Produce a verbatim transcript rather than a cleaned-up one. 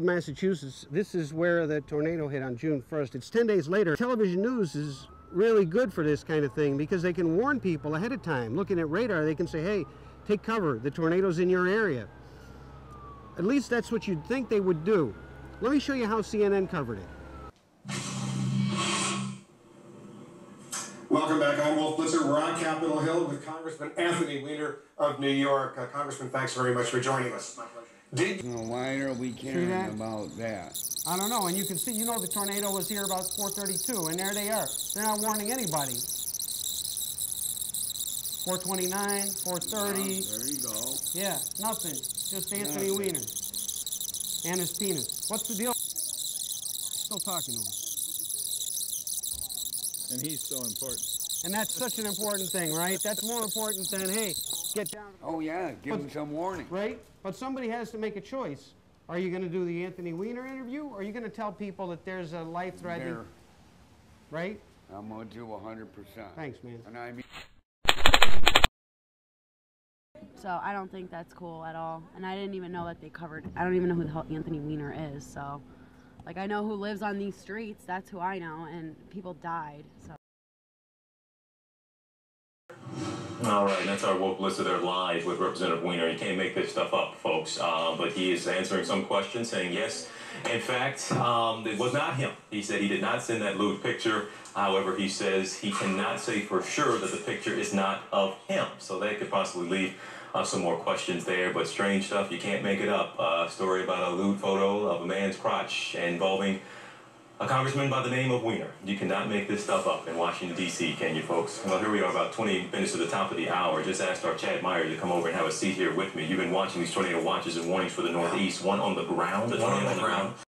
Springfield, Massachusetts. This is where the tornado hit on June first. It's ten days later. Television news is really good for this kind of thing because they can warn people ahead of time. Looking at radar, they can say, hey, take cover. The tornado's in your area. At least that's what you'd think they would do. Let me show you how C N N covered it. Welcome back. I'm Wolf Blitzer. We're on Capitol Hill with Congressman Anthony Weiner of New York. Uh, Congressman, thanks very much for joining us. My pleasure. Did you know, why are we caring that? about that? I don't know. And you can see, you know, the tornado was here about four thirty-two, and there they are. They're not warning anybody. four twenty-nine, four thirty. No, there you go. Yeah, nothing. Just Anthony nothing. Weiner and his penis. What's the deal? Still talking to him. And he's so important. And that's such an important thing, right? That's more important than, hey, get down. Oh, yeah, give but, him some warning. Right? But somebody has to make a choice. Are you going to do the Anthony Weiner interview, or are you going to tell people that there's a life-threatening... There. Right? I'm going to do one hundred percent. Thanks, man. And I mean... So I don't think that's cool at all. And I didn't even know that they covered it. I don't even know who the hell Anthony Weiner is, so... Like, I know who lives on these streets, that's who I know, and people died, so. All right, that's our Wolf Blitzer there live with Representative Weiner. You can't make this stuff up, folks, uh, but he is answering some questions, saying yes. In fact, um, it was not him. He said he did not send that lewd picture. However, he says he cannot say for sure that the picture is not of him, so that could possibly leave Uh, some more questions there, but strange stuff. You can't make it up. A uh, story about a lewd photo of a man's crotch involving a congressman by the name of Weiner. You cannot make this stuff up in Washington, D C, can you, folks? Well, here we are about twenty minutes to the top of the hour. Just asked our Chad Myers to come over and have a seat here with me. You've been watching these tornado watches and warnings for the Northeast. One on the ground. One on the ground.